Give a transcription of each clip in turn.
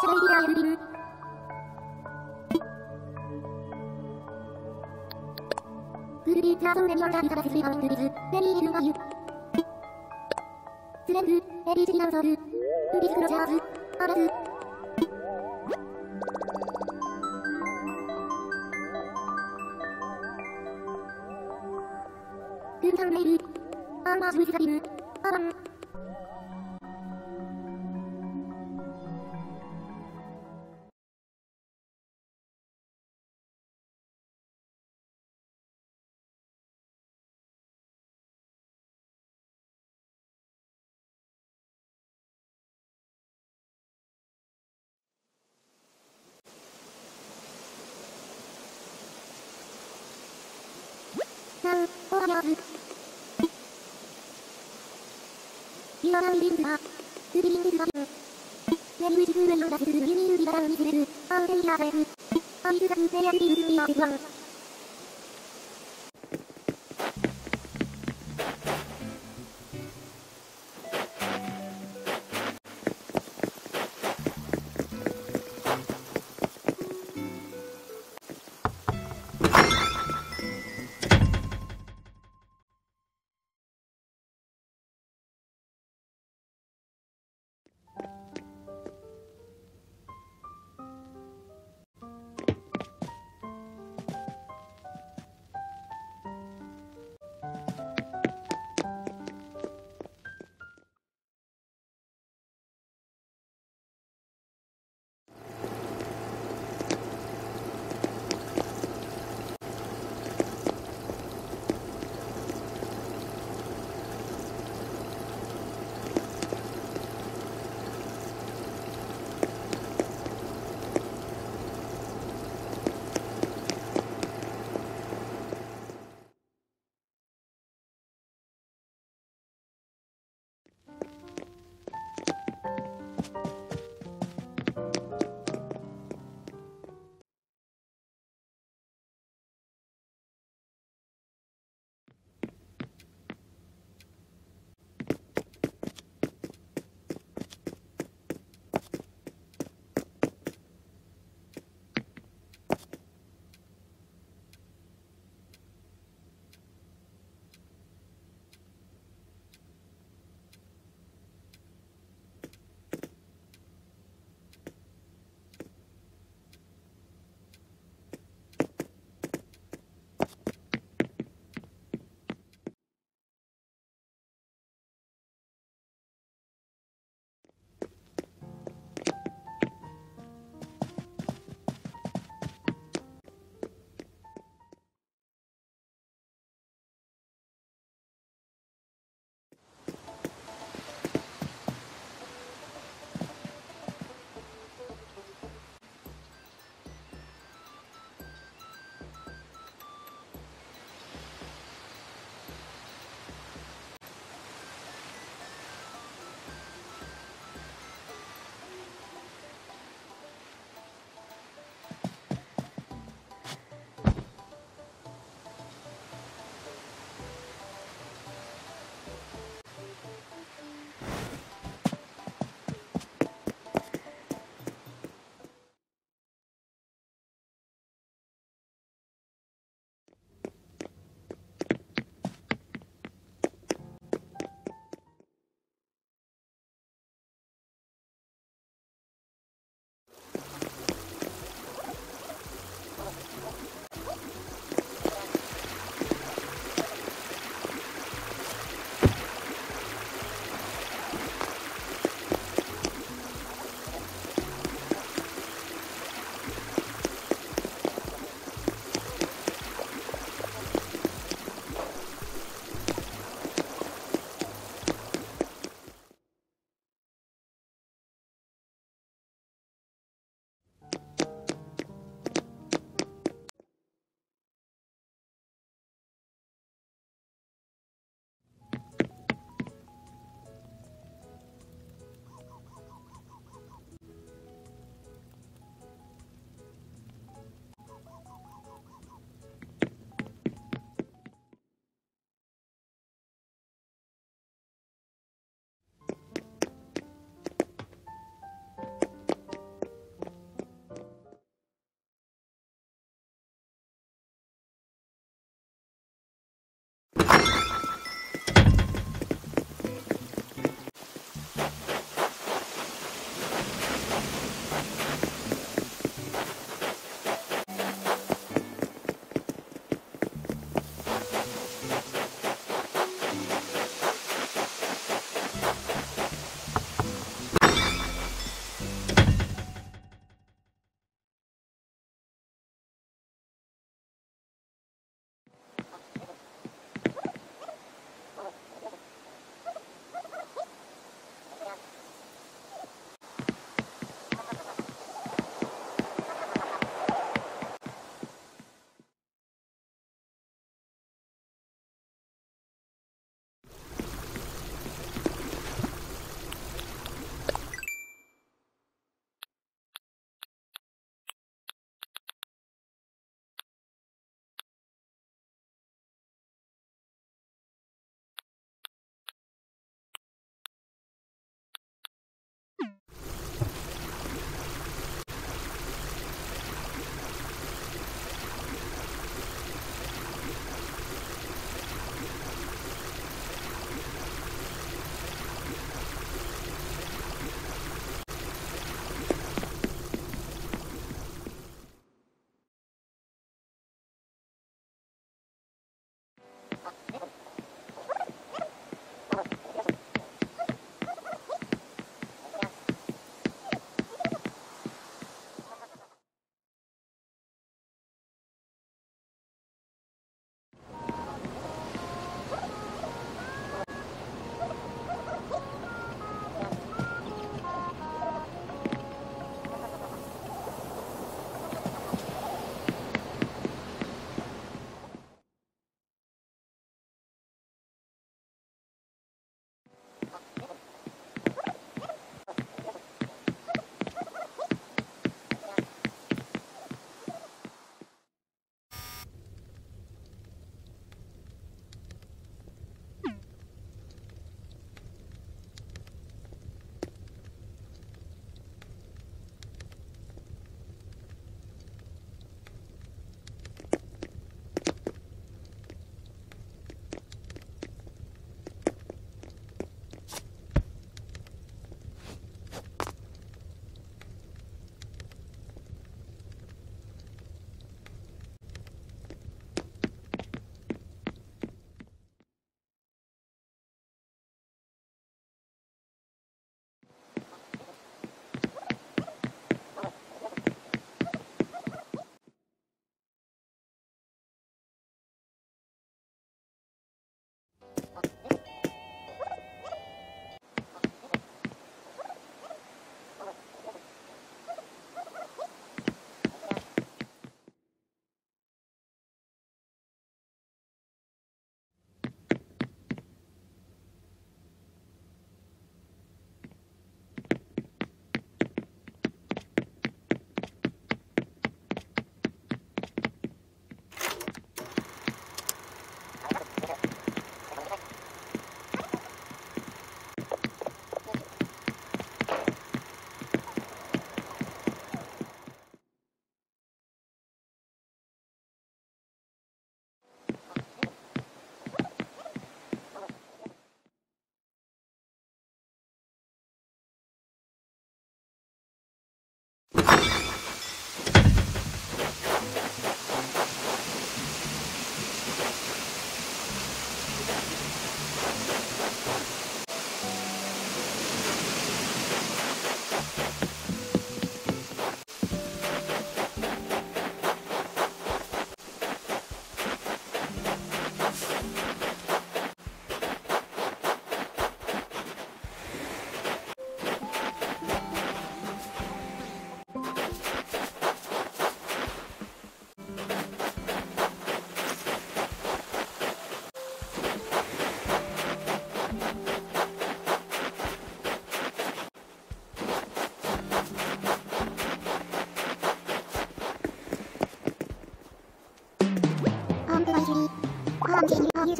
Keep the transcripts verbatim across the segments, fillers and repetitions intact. Thank you.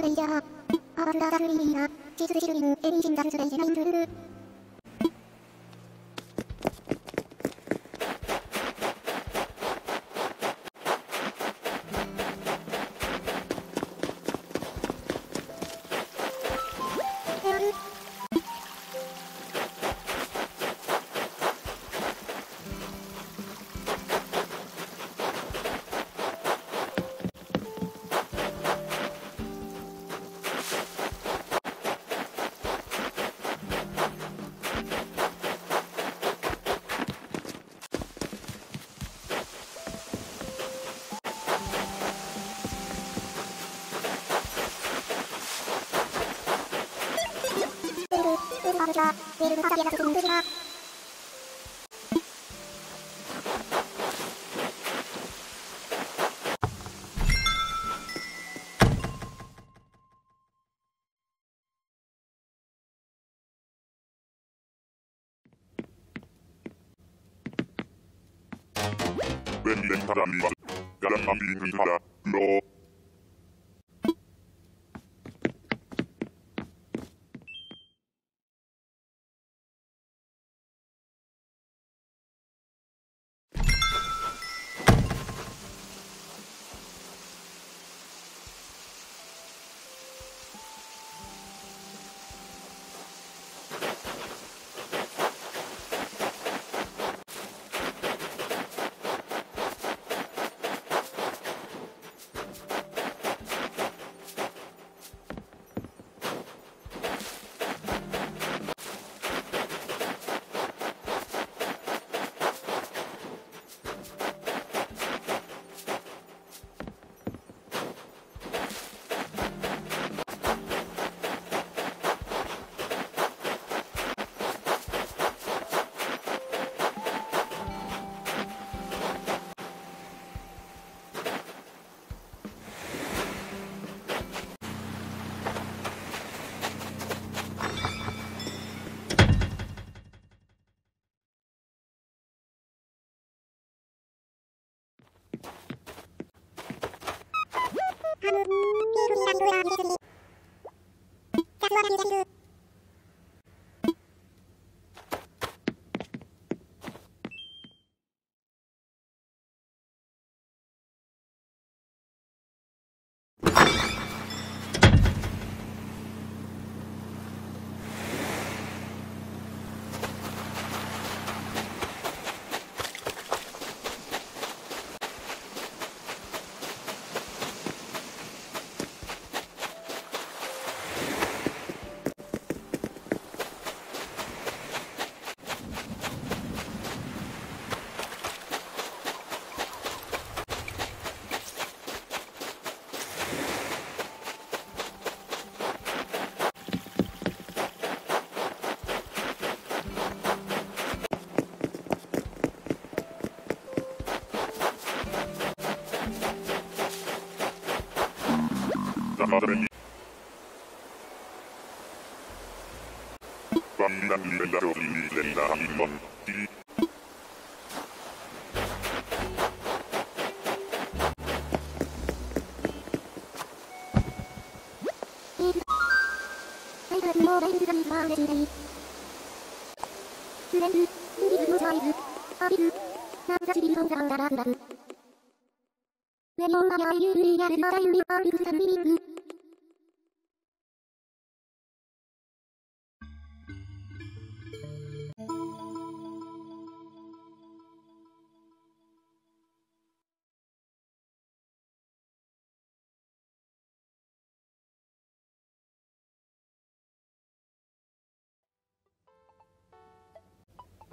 Thank you. They will not be able to do Bambina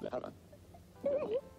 I don't know.